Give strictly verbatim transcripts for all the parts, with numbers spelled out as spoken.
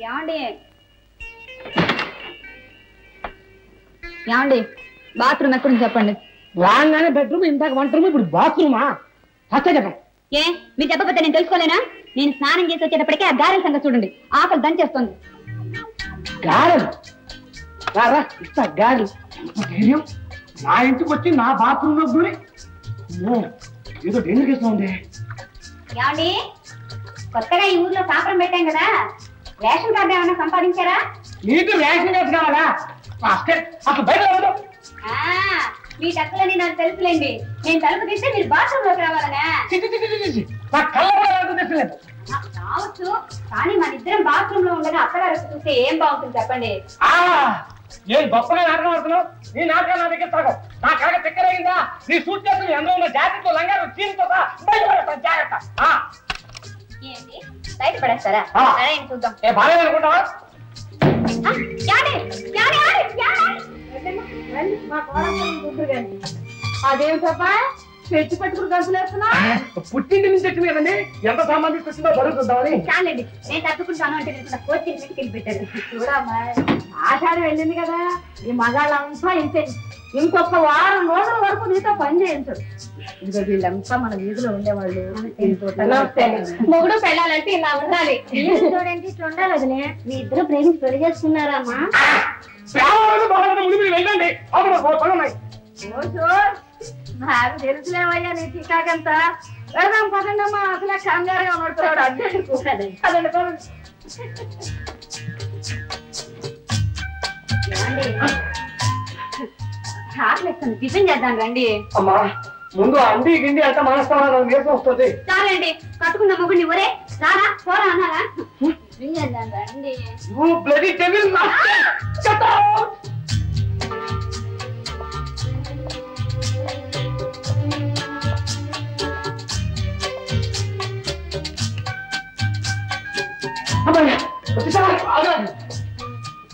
Yandi, bathroom I couldn't happen. One and a bedroom in that one room with bathroom. What's that? Yeah, with a puppet and telcolena means none and gets a precarious garret and the student. After Duncheston Garret Gara, it's a garret. I ain't watching our bathroom of doing. No, you don't get on there. Yandi, what's that? I use the sapper meeting. Ration card on a company. You do ration as Gara. Basket, up a better. Ah, we tackle in our self lending. In television, we bought a travel. But color out of the film. Now, too, Sani Manitra bathroom loan and after to say about the Japanese. Ah, yes, Buffer and Arno, in Arkanaka. Naka Pekarina, the suit doesn't know the jacket to Langa to Chimpa. Ah, yes, right, but I said, I ain't to the Baran. Ah, यारे, यारे, यारे, यारे। Run, माँ कौन से बुद्ध गए? आधे उस बार पेट पेट कर गांसू लेते ना? तो पुट्टी नहीं निकलती है बंदे, यहाँ तो सामान भी कुछ ना भरो तो दावने। क्या लेडी? नहीं ताकि कुछ जानवर टेढ़े तो ना कोई चीज़ नहीं किल बेटर। थोड़ा मार। आचार वैल्यू नहीं करता है, ये मजा लाऊंगा इनसे। इनको अपना वार नोट वार को नहीं तो पंजे इनसे। इधर भी लम्पा माना नीचे लोंडे वाले इनको तलाश करें मोगड़ो पहला लड़ती है लावण्या ले ये स्टूडेंटी स्टूडेंट लगने हैं नीचे प्रेम स्टोरेज सुना रहा माँ प्यार वाले तो बाहर तो मुझे भी लेकर नहीं अब मैं बहुत पढ़ा नहीं ओ चोर बाहर देर से लाया या नहीं क्या करता अरे हम पता ना माँ अगला काम जा रहे हैं हमारे तो Mundo Andy, India, the master of the airport today. Saturday, Katuna Muguni, Sara, for Anna. You bloody devil, shut up!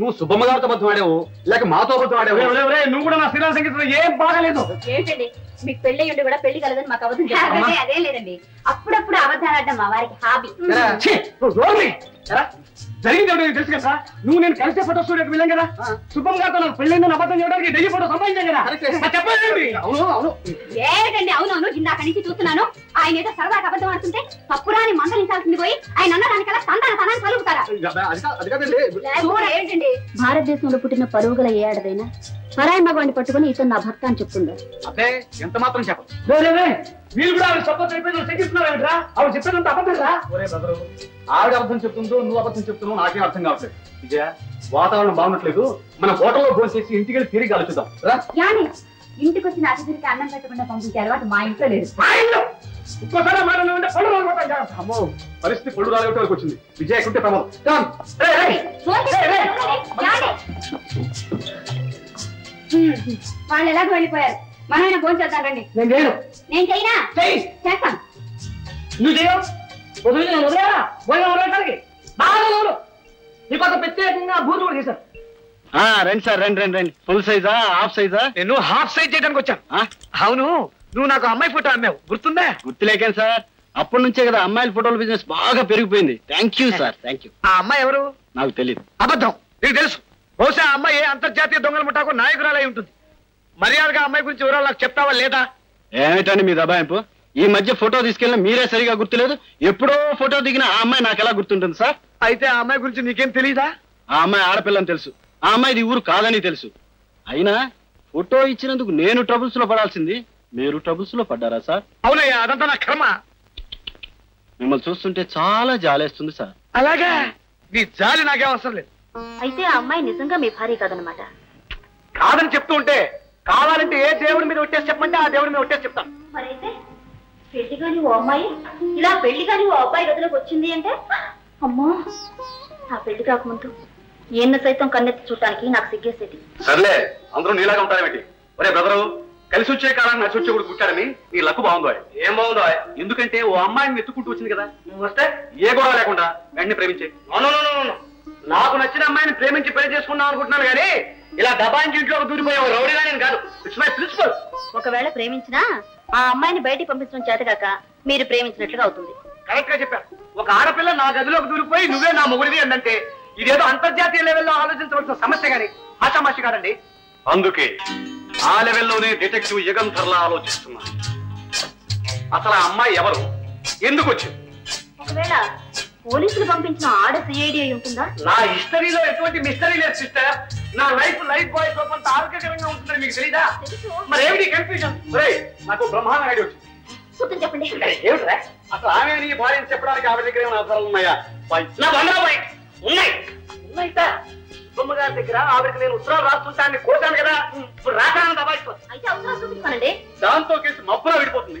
నువ్వు సుబ్బమ్మ గారితో అబద్ధం ఆడావు లేక మాతో అబద్ధం ఆడావు ఒరే ఒరే నువ్వు కూడా నా సినిమా సంగీతం ఏం బాగాలేదు ఏంటండి మీకు పెళ్ళి ఉండి కూడా పెళ్లి కలదని మాకు అవధం చెప్పండి అదే లేదండి అప్పుడప్పుడు అవధారాడడం మా వారికి హాబీ జరిగింది ఎవడో తెలుసు కదా నువ్వు నేను కలిసే ఫోటో స్టూడియోకి వెళ్ళాం కదా శుభం గారితో నాకు పెళ్ళైందని అబద్ధం చెప్పడానికి ఢిల్లీ ఫోటో సంపాదించాం కదా చెప్పండి అవును అవును ఏంటండి అవునవును ఇందాక నుంచి చూస్తున్నాను ఆయన ఏదో సరదాగా అబద్ధం ఆడుతుంటే తప్పురాని మందలించాల్సింది పోయి ఆయన అన్నదానికల్లా సంతాన తనాన్ని కలుగుతారా ఏంటండి భారతదేశంలో పుట్టిన పరువుగల ఏ ఆడదైనా పరాయి మగవాడిని పట్టుకుని ఇతను నా భర్త అని చెప్తుండే అదే ఎంత మాత్రం చెప్పదు ఆవిడ అర్థం చెప్తుందో నువ్వు అబద్ధం చెప్తున్నావు నాకేం అర్థం కావట్లేదు విజయ వాతావరణం బాగున్నట్లేదు మనం హోటల్లో భోజనం చేసి ఇంటికి వెళ్ళి తిరిగి కలుచుదాం ఇంటికి వచ్చిన అతిథికి అన్నం పెట్టకుండా పంపించే అలవాటు మా ఇంట్లో లేదు పరిస్థితి పళ్ళు రాలగొట్టే వాళ్ళకి వచ్చింది విజయ కుంటే వాళ్ళు ఎలాగో వెళ్ళిపోయారు మనమైనా భోజనం చేద్దాం రండి నేను చేయనా చేస్తాను నువ్వు చేయవు వదిలిన వదిలేరా భోజనం వదిలేటానికి బాగా నువ్వు నీకు ఒక ప్రత్యేకంగా భూజు కూడా చేశారు రండి సార్ రండి రండి రండి ఫుల్ సైజా హాఫ్ సైజా నేను హాఫ్ సైజ్ చేయడానికి వచ్చాను అవును నువ్వు నాకు అమ్మాయి ఫోటో అమ్మావు గుర్తుందా గుర్తులేకాను సార్ అప్పటి నుంచే కదా అమ్మాయిల ఫోటోల బిజినెస్ బాగా పెరిగిపోయింది thank you sir thank you ఆ అమ్మాయి ఎవరు నాకు తెలియదు అబద్ధం నీకు తెలుసు బహుశా అమ్మాయి అంతర్జాతీయ దొంగల ముఠాకు నాయకురాలై ఉంటుంది మర్యాదగా అమ్మాయి గురించి వివరాలు నాకు చెప్తావా లేదా ఏమిటండి మీ దబాయింపు ఈ మధ్య ఫోటో తీసుకెళ్ళిన మీరే సరిగా గుర్తులేదు ఎప్పుడో ఫోటో దిగిన ఆ అమ్మాయి నాకు ఎలా గుర్తుంటుంది సార్ అయితే ఆ అమ్మాయి గురించి నీకేం తెలియదా ఆ అమ్మాయి ఆడపిల్లని తెలుసు ఆ అమ్మాయిది ఊరు కాదని తెలుసు అయినా ఫోటో ఇచ్చినందుకు నేను ట్రబుల్స్ లో పడాల్సింది మీరు ట్రబుల్స్ లో పడ్డారా సార్ అవునయ్యా అదంతా నా కర్మ మిమ్మల్ని చూస్తుంటే చాలా జాలేస్తుంది సార్ అలాగా నీ జాలి నాకేం అవసరం లేదు అయితే ఆ అమ్మాయి నిజంగా మీ భార్య కాదనమాట కాదని చెప్తూ ఉంటే కావాలంటే ఏ దేవుడి మీద ఒట్టేసి చెప్పమంటే ఆ దేవుడి మీద ఒట్టేసి చెప్తాను మరైతే పెళ్లి కాని ఓ అమ్మాయి ఇలా పెళ్లి కాని ఓ అబ్బాయి గదిలోకి వచ్చింది అంటే అమ్మా నా పెళ్లి కాకముందు ఈయన సైతం కన్నెత్తి చూడడానికి నాకు సిగ్గేసేది. సర్లే అందరూ నీలాగా ఉంటారేమిటి? ఒరే బ్రదరు, కలిసి వచ్చే కాలాన్ని నచ్చి వచ్చే కూడా పుట్టారని నీ లక్కు బాగుందో? ఏం బాగుందో? ఎందుకంటే ఓ అమ్మాయిని వెతుక్కుంటూ వచ్చింది కదా, వస్తే ఏ గొడవ లేకుండా వెంటనే ప్రేమించే. నాకు నచ్చిన అమ్మాయిని ప్రేమించి పెళ్లి చేసుకున్నాం అనుకుంటున్నాను కానీ ఇలా దబాయించి ఇంట్లో దూరిపోయే రౌడీగా నేను కాదు. It's my principle. ఒకవేళ ప్రేమించినా ఆ అమ్మాయిని బయటికి పంపించడం చేతగాక మీరు ప్రేమించినట్లుగా అవుతుంది. కరెక్ట్ గా చెప్పారు. ఒక ఆడపిల్ల నా గదిలోకి దూరిపోయి నువ్వే నా మొగుడివి అంటే ఇదేదో అంతర్జాతీయ లెవెల్లో ఆలోచించవలసిన సమస్య కానీ ఆషామాషి కాదండి. అందుకే ఆ లెవెల్లోనే డిటెక్టివ్ యుగంధర్లా ఆలోచిస్తున్నా. అసలు ఆ అమ్మాయి ఎవరు, ఎందుకు వచ్చింది? ఒకవేళ పోలీసులు పంపించిన ఆడ సిఐడి అయి ఉంటుందా? నా హిస్టరీలో ఎటువంటి మిస్టరీ లేదు సిస్టర్. నా లైఫ్ లైఫ్ బాయ్ తో కొంత ఆరోగ్యకరంగా ఉంటుందని మీకు తెలీదా? మరి ఏమిటి కన్ఫ్యూజన్? నాకు బ్రహ్మాండ ఐడియా వచ్చింది. చెప్పండి. ఏమిట్రా అసలు ఆమె నీ భార్య చెప్పడానికి ఆవిడ దగ్గర ఏమైనా అవసరాలు ఉన్నాయా? ఉన్నాయి. ఉన్నాయిట బొమ్మగారి దగ్గర ఆవిడకి నేను ఉత్తరాలు రాస్తుంటాన్ని కోసాను కదా, ఇప్పుడు రాకడానికి అబాయిస్తానండి. దాంతో కేసు మబ్బులో విడిపోతుంది.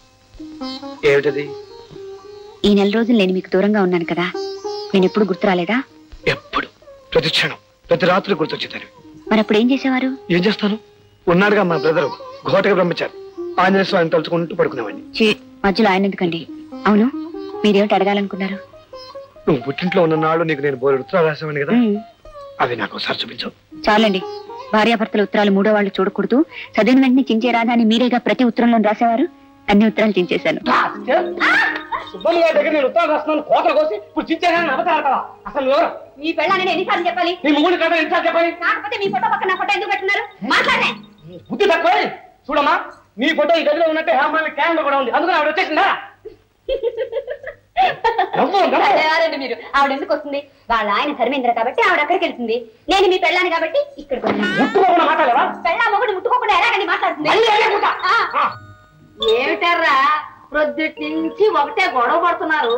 ఏమిటది? ఈ నెల రోజులు నేను మీకు దూరంగా ఉన్నాను కదా, నేను ఎప్పుడు గుర్తు రాలేదా? ఎప్పుడు, ప్రతి క్షణం, ప్రతి రాత్రి గుర్తొచ్చేదాన్ని. మరి అప్పుడు ఏం చేసేవారు? ఏం చేస్తాను, ఉన్నాడుగా మా బ్రదరు ఘోటగా బ్రహ్మచారి, ఆంజనేయ స్వామిని తలుచుకుంటూ పడుకునేవాడిని. మధ్యలో ఆయన ఎందుకండి? అవును, మీరేమిటి అడగాలనుకున్నారు? నువ్వు పుట్టింట్లో ఉన్న నాడు నీకు నేను బోరు ఉత్తరాలు రాసేవాడిని కదా, అవి నాకు ఒకసారి చూపించావు. చాలండి, భార్యాభర్తల ఉత్తరాలు మూడో వాళ్ళు చూడకూడదు, చదివిన వెంటనే చించేరాదా అని మీరేగా ప్రతి ఉత్తరంలో రాసేవారు. అన్ని ఉత్తరాలు చించేశాను. చూడమ్మా, మీ ఫోటో ఈ గదిలో ఉన్నట్టే క్యాలెండర్ కూడా ఉంది, అందుకని ఆవిడ వచ్చేసిందా? మీరు ఆవిడ ఎందుకు వస్తుంది? వాళ్ళ ఆయన ధర్మేంద్ర కాబట్టి ఆవిడ అక్కడికి వెళ్తుంది, నేను మీ పెళ్ళాను కాబట్టి ఇక్కడికి ముట్టుకోకుండా ఎలాగని మాట్లాడుతుంది. ఏమిటర్రా ప్రొద్దుటి నుంచి ఒకటే గొడవ పడుతున్నారు.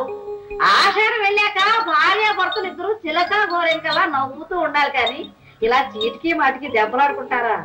ఆషాఢం వెళ్ళాక భార్య భర్తలు ఇద్దరు చిలక గోరెంకలా నవ్వుతూ ఉండాలి కానీ ఇలా చీటికి మాటికి దెబ్బలాడుకుంటారా?